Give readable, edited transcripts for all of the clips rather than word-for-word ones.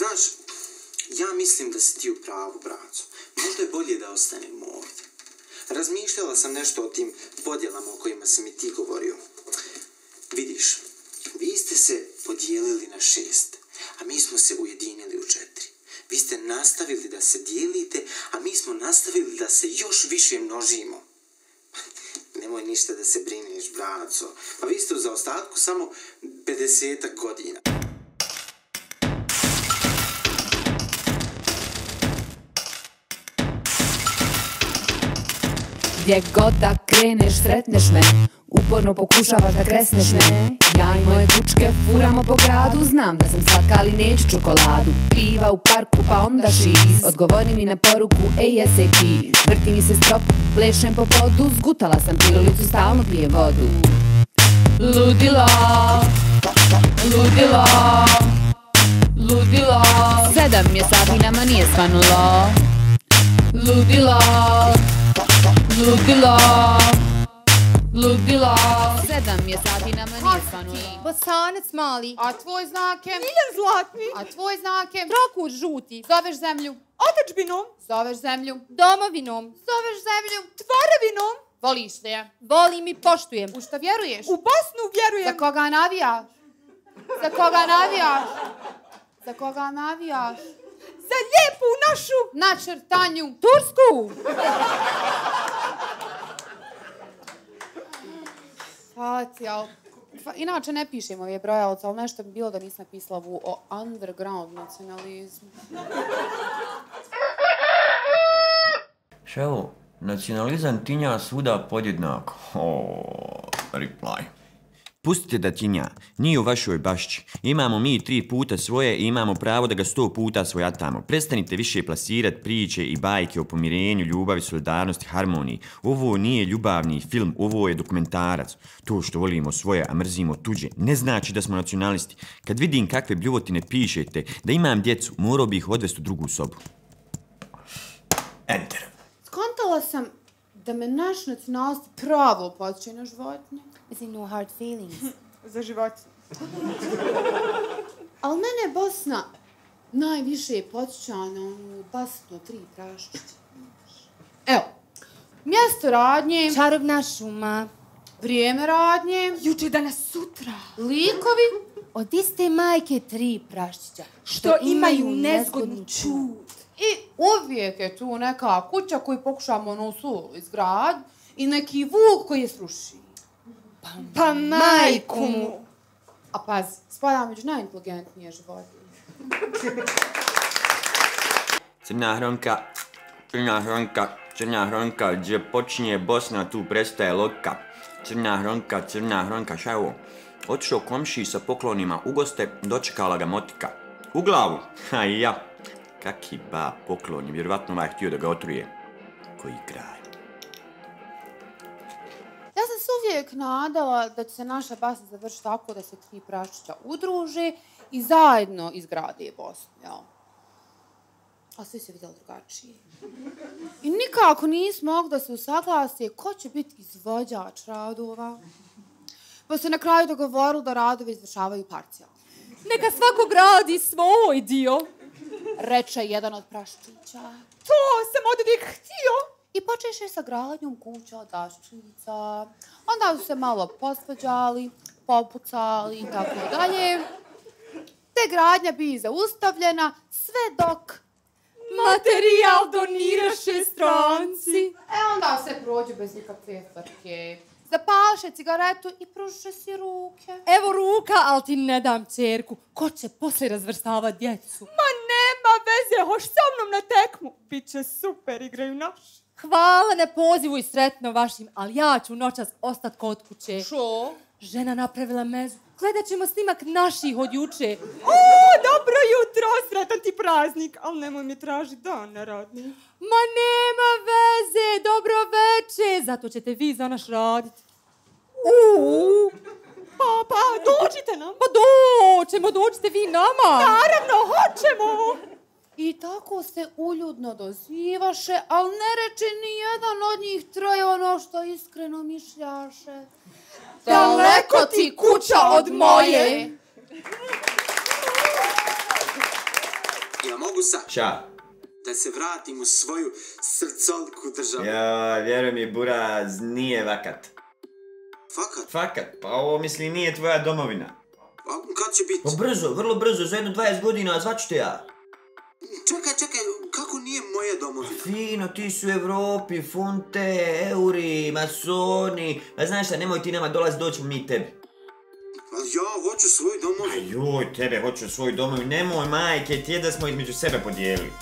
Znaš, ja mislim da si ti u pravu, braco. Možda je bolje da ostanemo ovdje. Razmišljala sam nešto o tim podjelama o kojima si mi ti govorio. Vidiš, vi ste se podijelili na 6, a mi smo se ujedinili u 4. Vi ste nastavili da se dijelite, a mi smo nastavili da se još više množimo. Nemoj ništa da se brineš, braco. Pa vi ste u zaostatku samo 50-ak godina. Gdje god da kreneš, sretneš me. Uporno pokušavaš da kresneš me. Ja i moje kučke furamo po gradu. Znam da sam slatka, ali neću čokoladu. Piva u parku, pa onda šiz. Odgovori mi na poruku ASAP. Vrti mi se strop, plešem po podu. Zgutala sam pilulicu, stalno pijem vodu. Ludilo, ludilo, ludilo. 7 je sati, nama nije svanulo. Ludilo, ludilo, ludilo. 7 je sati, nama nije svanulo. Bosanac mali, a tvoj znake? Miljan zlatni, a tvoj znake? Trokut žuti, zoveš zemlju otačbinom, zoveš zemlju domovinom, zoveš zemlju tvorevinom. Voliš li je? Volim i poštujem. U šta vjeruješ? U Bosnu vjerujem. Za koga navijaš? Za koga navijaš? Za koga navijaš? Za lijepu našu načrtanju Tursku! Facijal. Inače ne pišem ove brojalce, ali nešto bi bilo da nisam napisala ovu o underground nacionalizmu. Ševo, nacionalizam tinja svuda podjednako. Reply. Pustite da tinja, nije u vašoj bašći. Imamo mi 3 puta svoje i imamo pravo da ga 100 puta svojatamo. Prestanite više plasirati priče i bajke o pomirenju, ljubavi, solidarnosti, harmoniji. Ovo nije ljubavni film, ovo je dokumentarac. To što volimo svoje, a mrzimo tuđe, ne znači da smo nacionalisti. Kad vidim kakve bljuvotine pišete, da imam djecu, morao bi ih odvesti u drugu sobu. Enter. Skontala sam da me naš nacionalnost pravo podsjeća na životinje. Mislim, no hard feelings. Za životinje. Ali mene Bosna najviše podsjeća na basno 3 praščiće. Evo, mjesto radnje. Čarobna šuma. Vrijeme radnje. Juče, danas, sutra. Likovi. Od iste majke 3 praščića. Što imaju nezgodnu čut. I uvijek je tu neka kuća koju pokušamo nosu izgrad i neki vuk koji je sruši. Pa majku mu! A pazi, spadam među najinteligentnije životinje. Crna hronka, crna hronka, crna hronka, gdje počinje Bosna, tu prestaje loka. Crna hronka, crna hronka, šta je ovo? Otišao komšiji sa poklonima u goste, dočekala ga motika. U glavu! Ha i ja! Kaki ba poklon je, vjerovatno ovaj htio da ga otruje. Koji kraj. Ja sam se uvijek nadala da će se naša Bosna završiti tako da se 3 praščića udruže i zajedno izgrade Bosnu, jel? A svi se vidjeli drugačije. I nikako nismo mogli da se usaglase ko će biti izvođač radova. Pa se na kraju dogovorili da radove izvršavaju parcijalno. Neka svako gradi svoj dio, reče jedan od praščića. To sam od uvijek htio! I počeše sa gradnjom kuća od daščica. Onda su se malo posvađali, popucali i tako dalje. Te gradnja bi zaustavljena sve dok materijal doniraše stranci. E onda se prođe bez nikakve frke. Zapaše cigaretu i pružiše si ruke. Evo ruka, ali ti ne dam čerku. Ko će poslije razvrstavati djecu? Ma nema veze, hoš sa mnom na tekmu. Biće super, igraju naš. Hvala na pozivu i sretno vašim, ali ja ću noćas ostat kod kuće. Šo? Žena napravila mezu. Gledat ćemo snimak naših od juče. O, dobro jutro, sretan ti praznik, ali nemoj mi tražiti dan na radni. Ma nema veze, dobro veče, zato ćete vi za naš radit. Uuu. Pa, dođite nam. Pa doćemo, dođite vi nama. Naravno, hoćemo. I tako se uljudno dozivaše, ali ne reče ni jedan od njih troje ono što iskreno mišljaše. Daleko ti kuća od moje! Markusa. Ća. Da se vratim u svoju srcolku državu. Ja, vjeruj mi, Buraz, nije vakat. Fakat? Fakat, pa ovo misli nije tvoja domovina. A kad će biti? Pa brzo, vrlo brzo, za jedno 20 godina, zvaću te ja. Čekaj, kako nije moja domovina? Fino, ti su Evropi, funte, euri, masoni. A znaš šta, nemoj ti nama dolazi, doćemo mi tebi. Ali ja hoću svoju domovinu. A joj, tebe hoću svoju domovinu, nemoj majke, ti je da smo između sebe podijelili.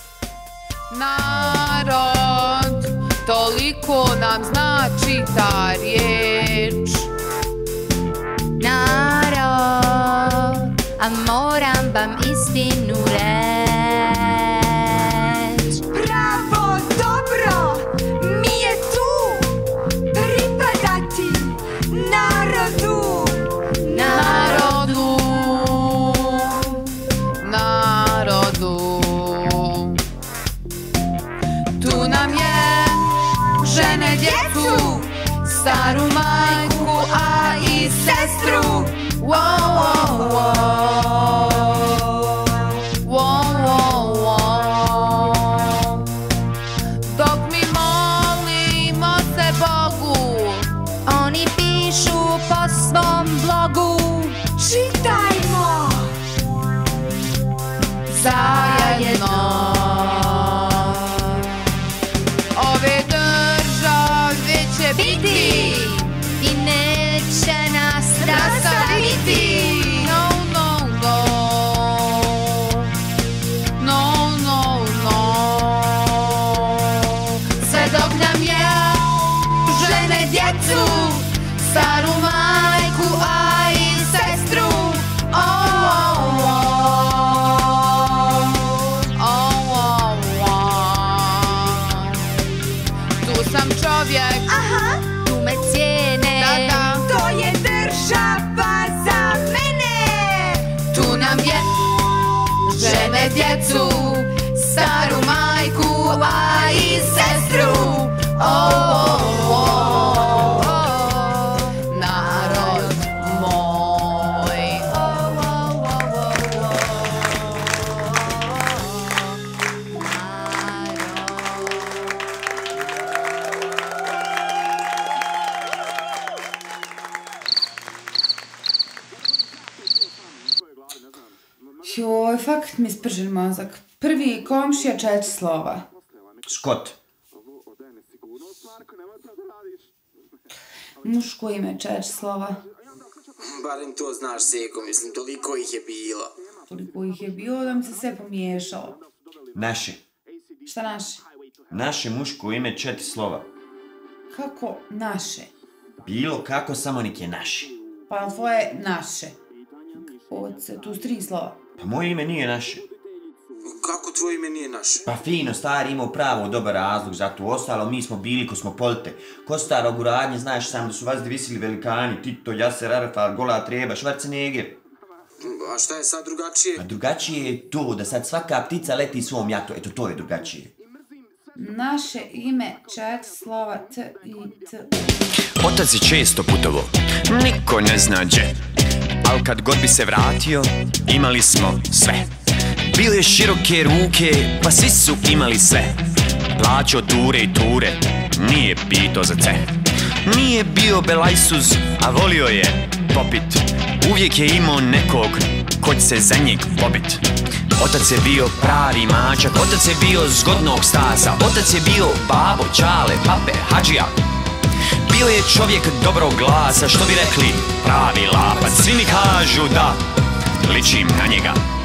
Narod, toliko nam znači ta riječ. Narod, a moram vam istinu reći. Bravo, dobro, mi je tu pripadati narodu. Narodu. Tu nam je žene, djecu, staru majku, a i sestru. Dok mi molimo se Bogu, oni pišu po svom blogu. Čitajmo zajedno. Ove države će biti i neće nas rastaviti. No, no, no. No, no, no. Sve dok nam je žene, djecu, staru majku, a i sestru. Sam čovjek, tu me cijene. To je država za mene. Tu nam je žene, djecu, staru majku, a i sestru. Narod moj. Joj, fakt mi spržen mozak. Prvi komšija Čečislava. Škot. Muško ime Čečislava. Barem to znaš, Seko, mislim, toliko ih je bilo. Toliko ih je bilo da mi se sve pomiješalo. Naši. Šta naši? Naše muško ime Čečislava. Kako naše? Bilo kako, samo nek je naši. Pa tvoje naše. Oce, tu su tri slova. Pa moje ime nije naše. Kako tvoje ime nije naše? Pa fino, stari imao pravo dobar razlog, zato ostalo mi smo bili kosmopolite. Kostar oguradnje, znaš sam da su vas divisili velikani, Tito, Jaser, Arafat, Gola Treba, Schwarzenegger. A šta je sad drugačije? Pa drugačije je to da sad svaka ptica leti svom jatu, eto to je drugačije. Naše ime Česlava T i T. Otac je često putovo, niko ne zna gdje. Al kad god bi se vratio, imali smo sve. Bilo je široke ruke, pa svi su imali sve. Plaćao ture i ture, nije pitao za te. Nije bio belajsuz, a volio je popit. Uvijek je imao nekog ko će se za njeg pobit. Otac je bio pravi mačak, otac je bio zgodnog staza. Otac je bio babo, čale, pape, hađija. Bio je čovjek dobrog glasa, što bi rekli pravi lapac. Svi mi kažu da ličim na njega.